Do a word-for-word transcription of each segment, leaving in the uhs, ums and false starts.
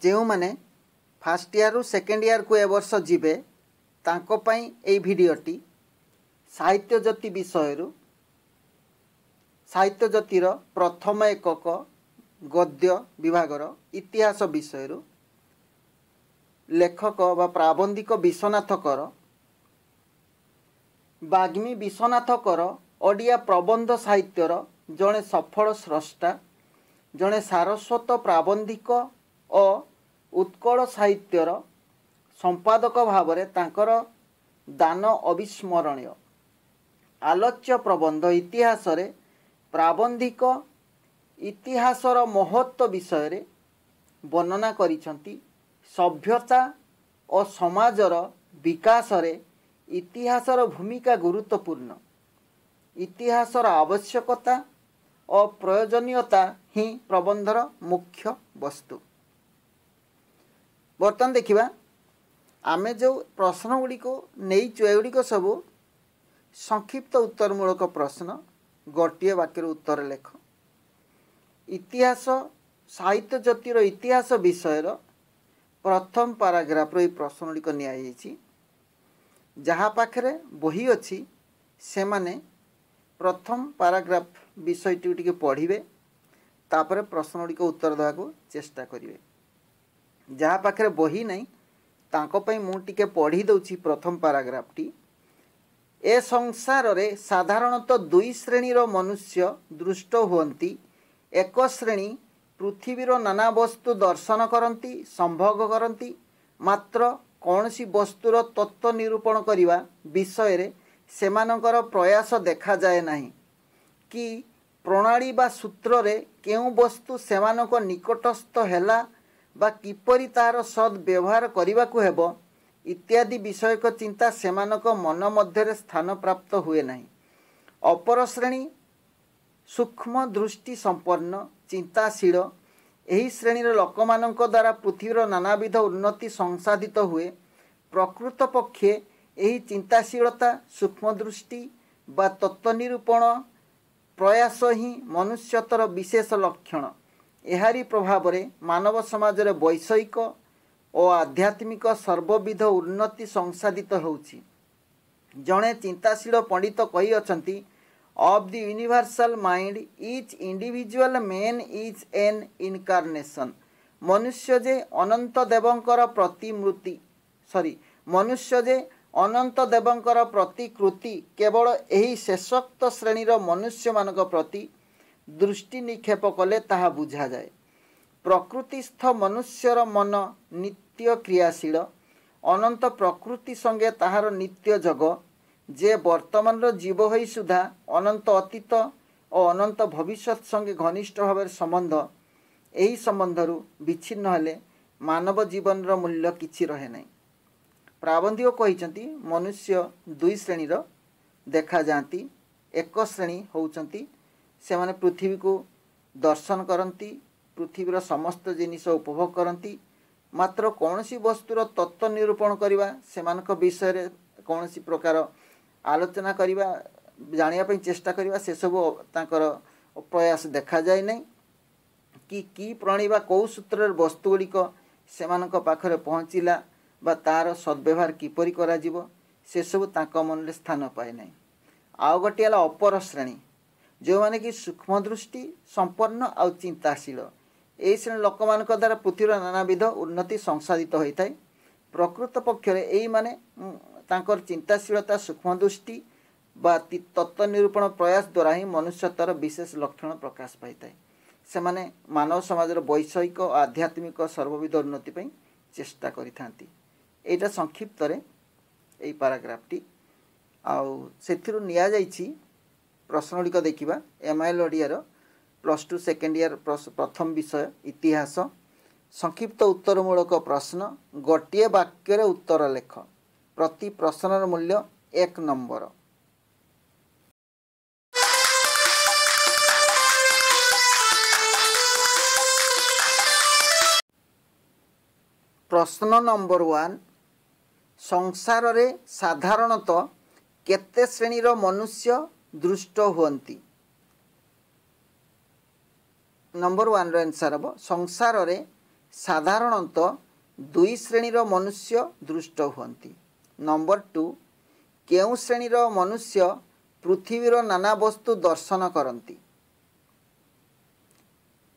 जो मैंने first year रु सेकेंड इयर को ए वर्ष जीवे तांको पई एई भिडियोटी साहित्य ज्योति विषय रु साहित्य ज्योतिर प्रथम एकक गद्य विभागर इतिहास विषय रु लेखक व प्राबंधिक विश्वनाथ कर वाग्मी विश्वनाथ कर ओडिया प्रबंध साहित्यर जड़े सफल स्रष्टा जड़े सारस्वत प्राबंधिक और उत्कल साहित्यर संपादक भाव में तांकर दान अविस्मरणीय। आलोच्य प्रबंध इतिहास रे प्राबंधिक इतिहासर महत्व विषय रे वर्णना करिसंती। सभ्यता और समाजर विकास रे इतिहासर भूमिका गुरुत्वपूर्ण। इतिहासर आवश्यकता और प्रयोजनीयता ही प्रबंधर मुख्य वस्तु। बर्तमान देखिबा आमे जो प्रश्न गुडी को नेइ चुएगुडी को सब संक्षिप्त उत्तरमूलक प्रश्न गोटे वाक्यर उत्तर लेख। इतिहास साहित्य ज्योतिर इतिहास विषयर प्रथम पाराग्राफ रो प्रश्न गुडी को निया हेछि। जहा पाखरे बही अछि से माने प्रथम पाराग्राफ विषय टी पढ़े तापर प्रश्न गुड़ी उत्तर देवा को चेष्टा करेंगे। जहाँ पाखे बही ना तांकों मुझे पढ़ी दूसरी प्रथम पाराग्राफ्टी। ए संसार रे साधारणतः तो दुई श्रेणीर मनुष्य दृष्ट होती। एक श्रेणी पृथ्वीर नाना वस्तु दर्शन करती संभोग करती मात्र कौन सी वस्तुर तत्व निरूपण करने विषय सेमानंकर प्रयास देखा जाए नहीं कि प्रणाली बा सूत्र रे केउ वस्तु सेमानको निकटस्थ हैला बा किपरि तार सद व्यवहार करिबाकु हेबो इत्यादि विषय को चिंता सेमानको मन मध्यरे स्थान प्राप्त हुए नहीं। अपर श्रेणी सूक्ष्म दृष्टि संपन्न चिंताशील एही श्रेणी रे लोकमानंक द्वारा पृथ्वीर नानाविध उन्नति संसाधित हुए। प्रकृत पक्षे एही चिंताशीलता सूक्ष्मदृष्टि बा तत्व निरूपण प्रयास ही मनुष्यतर विशेष लक्षण। एहारी प्रभाव रे मानव समाज रे वैषयिक और आध्यात्मिक सर्वविध उन्नति संसाधित होउछि। जणे चिंताशील पंडित कहि अछंती of the universal mind each individual man is an incarnation. मनुष्य जे अनंत देवंकर प्रतिमूर्ति सॉरी मनुष्य जे अनंत देवंकर प्रतिकृति केवल यही शेषोक्त श्रेणीर मनुष्य मानक प्रति दृष्टि निक्षेप कले ताहा बुझा जाए। प्रकृतिस्थ मनुष्यर मन नित्य क्रियाशील अनंत प्रकृति संगे ताहार नित्य जग जे वर्तमान जीव होई सुधा अनंत अतीत और अनंत भविष्य संगे घनिष्ठ भाव संबंध। यही संबंधर विच्छिन्न हेले मानव जीवन मूल्य किछि रहे नहीं। प्राबंधिक कहते मनुष्य दुई श्रेणीर देखा जाती। एक श्रेणी होती से माने पृथ्वी को दर्शन करती पृथ्वीर समस्त जिनिस उपभोग करती मात्र कौन सी वस्तुर तत्व निरूपण करवा से विषय में कौन सी प्रकार आलोचना करवा जानापी चेष्टा करवा से सबू तांकर प्रयास देखा जाए नहीं कि की प्रणाली बा कौ सूत्र वस्तुगुड़िक से पाखे पहुँचला बा तार सद्व्यवहार किपरि कराजिबो से सब ताक मन रे स्थान पाए नहीं। आउ गोटे हला अपर श्रेणी जो माने कि सूक्ष्म दृष्टि संपन्न आ चिंताशील एई श्रेणी लोक मानक द्वारा पृथ्वीर नानाविध उन्नति संसाधित होता है। प्रकृत पक्षर एई माने तांकर चिंताशीलता सूक्ष्म दृष्टि बा तत्व निरूपण प्रयास द्वारा ही मनुष्यतर विशेष लक्षण प्रकाश पाता है। से माने मानव समाजर वैषयिक आध्यात्मिक सर्वविध उन्नति पई चेष्टा करिथांती। एटा संक्षिप्त रे एई पाराग्राफ्टी आउ सेथिरु निया जाइछि प्रश्न गुड़िक देखा। एमआईएल ओडियार प्लस टू सेकेंड इयर प्रथम विषय इतिहास संक्षिप्त उत्तरमूलक प्रश्न गोटे वाक्य रे उत्तर लेख। प्रति प्रश्नर मूल्य एक नंबर। प्रश्न नंबर वन संसार रे साधारणतः केते श्रेणीर मनुष्य दृष्ट होती। नंबर वन रो आंसर हम संसार रे साधारणतः दुई श्रेणीर मनुष्य दृष्ट हुअन्ति। नंबर टू, केउ श्रेणीर मनुष्य पृथ्वीर नाना वस्तु दर्शन करती।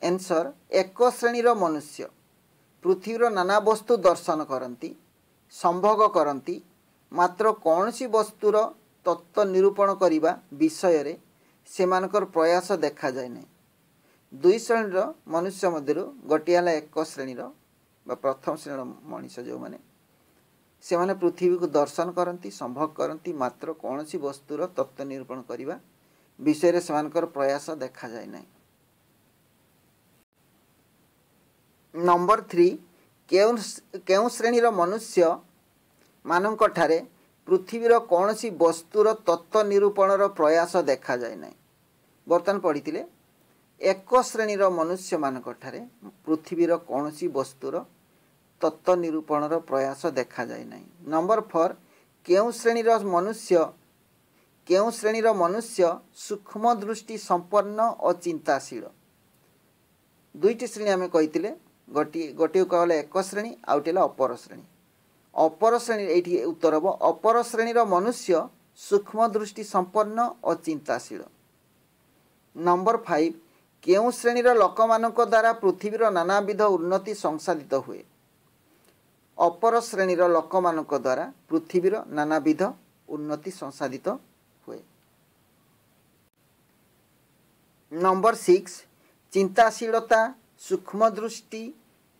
एन्सर, एक श्रेणीर मनुष्य पृथ्वीर नाना वस्तु दर्शन करती, संभोग करती, मात्र कौन सी वस्तुर तत्व निरूपण करने विषय रे सेमानकर प्रयास देखा जाए ना। दुई श्रेणीर मनुष्य मध्य गोटे है एक श्रेणीर प्रथम श्रेणीर मनीष जो मैंने से माने पृथ्वी को दर्शन करती, संभव करती, मात्र कौन सी वस्तुर तत्व निरूपण करने विषय रे सेमानकर प्रयास देखा जाए ना। नंबर थ्री, केउ श्रेणीर मनुष्य मानक ठारे पृथ्वीर कौन सी वस्तुर तत्व निरूपणर प्रयास देखा जाए ना। बर्तमान पढ़ी थिले एक श्रेणीर मनुष्य मानक ठारे पृथ्वीर कौन सी वस्तुर तत्व निरूपणर प्रयास देखा जाए ना। नंबर फोर, केउ श्रेणीर मनुष्य केउ श्रेणीर मनुष्य सूक्ष्म दृष्टि संपन्न और चिंताशील। दुईटी श्रेणी आम कही गोटे गोटे कहला एक श्रेणी आउ गोटे अपर श्रेणी। अपर श्रेणी ये उत्तर हम अपर श्रेणीर मनुष्य सूक्ष्म दृष्टि संपन्न और चिंताशील। नंबर फाइव, केउ श्रेणीर लोक मानक द्वारा पृथ्वीर नानाविध उन्नति संसाधित हुए। अपर श्रेणीर लोक मानक द्वारा पृथ्वीर नानाविध उन्नति संसाधित हुए। नंबर सिक्स, चिंताशीलता, सूक्ष्म दृष्टि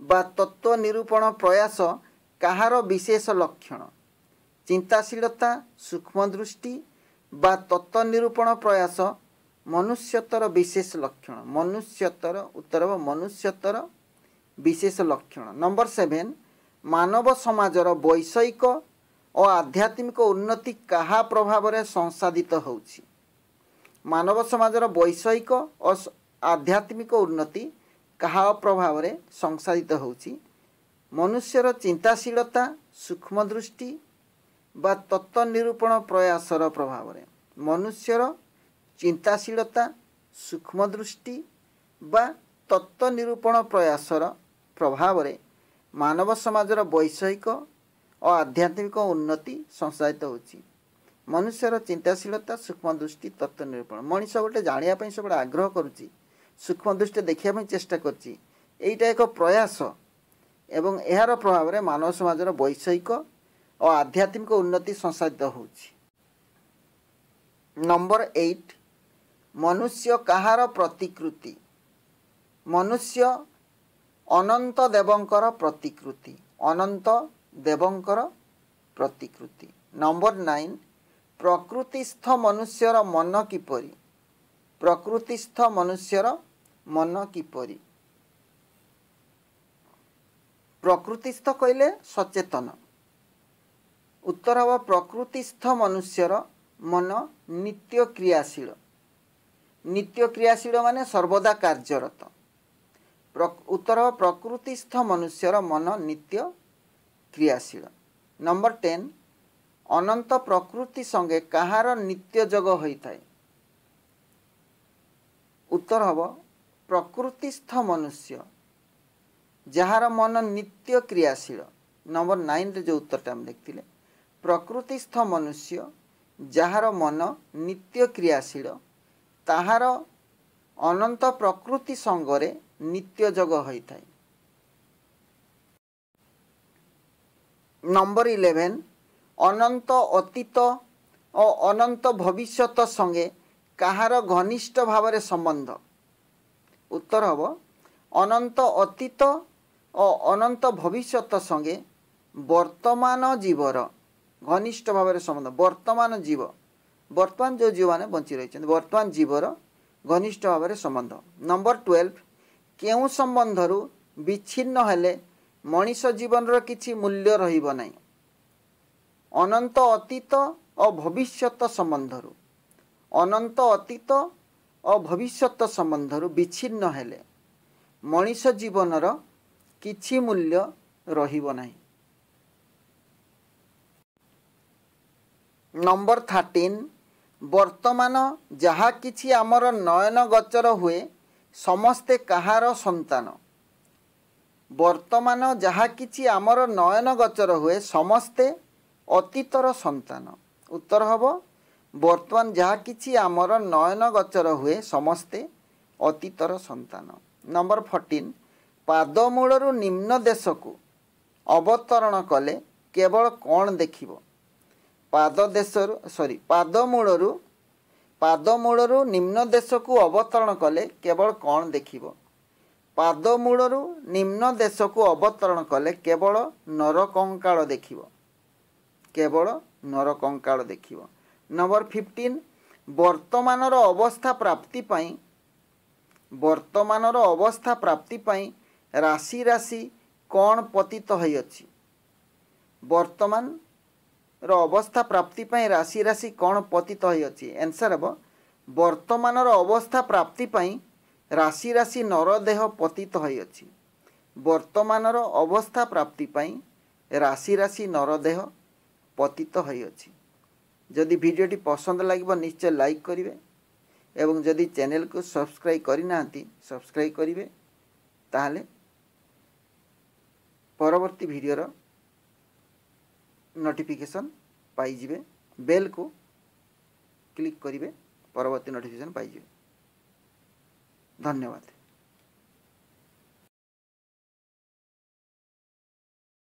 बा तत्व निरूपण प्रयास कहार विशेष लक्षण। चिंताशीलता, सूक्ष्म दृष्टि बा तत्व निरूपण प्रयास मनुष्यतर विशेष लक्षण। मनुष्यतर उत्तर मनुष्यतर विशेष लक्षण। नंबर सेवेन, मानव समाजर वैषयिक और आध्यात्मिक उन्नति कहा प्रभाव रे संसाधित होउछि। मानव समाजर वैषयिक और आध्यात्मिक उन्नति कहा प्रभाव रे संसाधित होउछि। मनुष्यर चिंताशीलता, सूक्ष्म दृष्टि बा तत्व निरूपण प्रयासर प्रभाव रे। मनुष्यर चिंताशीलता, सूक्ष्म दृष्टि बा तत्व निरूपण प्रयासर प्रभाव रे मानव समाजर वैषयिक और आध्यात्मिक उन्नति संसाधित होउछि। मनुष्यर चिंताशीलता, सूक्ष्म दृष्टि, तत्व निरूपण। मनीष गोटे जानिया पई सबडा आग्रह करूछि, सूक्ष्म दृष्टि देखा चेष्टा करछि। एटा एक प्रयास एवं यार प्रभाव में मानव समाजर वैषयिक और आध्यात्मिक उन्नति संसाधित होछि। नंबर एट, मनुष्य कहार प्रतिकृति। मनुष्य अनंत देवंकर प्रतिकृति। अनंत देवंकर प्रतिकृति। नंबर नाइन, प्रकृतिस्थ मनुष्यर मन किपरि। प्रकृतिस्थ मनुष्यर मन किपरि। प्रकृतिस्थ कहले सचेतन। उत्तर हम प्रकृतिस्थ मनुष्यर मन नित्य क्रियाशील। नित्य क्रियाशील माने सर्वदा कार्यरत। उत्तर हम प्रकृतिस्थ मनुष्यर मन नित्य क्रियाशील। नंबर टेन, अनंत प्रकृति संगे कहार नित्य जोग होता है। उत्तर हम प्रकृतिस्थ मनुष्य जार मन नित्य क्रियाशील। नंबर नाइन रे जो उत्तर टाइम देखते प्रकृतिस्थ मनुष्य जार मन नित्य क्रियाशील ताहार अनंत प्रकृति संगरे नित्य जोग होता है। नंबर इलेवेन, अनंत अतीत और अनंत भविष्यत संगे कहार घनिष्ठ भाव में संबंध। उत्तर हम अनंत अतीत और अनंत भविष्यत संगे वर्तमान जीवर घनिष्ठ भाव में संबंध। वर्तमान जीव वर्तमान जो जीव मैंने बची रही वर्तमान जीवर घनिष्ठ भाव में संबंध। नंबर ट्वेल्व, केउ संबंधरू विच्छिन्न हेले मनीष जीवनर किछि मूल्य रहिब नै। अनंत अतीत और भविष्यत संबंधरू अनंत अतीत और भविष्यत संबंधरू विच्छिन्न हेले मनीष जीवनर किछि मूल्य रहिब नै। नंबर थर्टीन, वर्तमान जहा किछि आमर नयन गोचर हुए समस्ते कहार संतान। बर्तमान जहा किछि आमर नयन गोचर हुए समस्ते अतीतर संतान। उत्तर हबो बर्तमान जहा किछि आमर नयन गोचर हुए समस्ते अतीतर संतान। नंबर फोर्टीन पादमूलर निम्न देश को अवतरण कले केवल कौन देखिबो। पाद देशरु सॉरी पादमूलर पादमूलर निम्न देश को अवतरण कले केवल कौन देखिबो। पादमूलर निम्न देश को अवतरण कले केवल नरकंकाल देखिबो, केवल नरकंकाल देखिबो। नंबर फिफ्टीन वर्तमानर अवस्था प्राप्ति पाई वर्तमानर अवस्था प्राप्ति पाई राशि राशि कौन पतित होई अछि। वर्तमान रो अवस्था प्राप्ति पाई राशि राशि कौन पतित होई अछि। आंसर हबो वर्तमानर अवस्था प्राप्ति पाई राशि राशि नरदेह पतित होई अछि। वर्तमानर अवस्था प्राप्ति पाई राशि राशि नरदेह पतित होई अछि। जदि वीडियोटी पसंद लागिबो निश्चय लाइक करिवे एवं जदि चैनल को सब्सक्राइब करिना हती सब्सक्राइब करिवे। ताहले परवर्ती वीडियोर नोटिफिकेशन पाइजिबे, बेल को क्लिक करिवे, परवर्ती नोटिफिकेशन पाइजिबे। धन्यवाद।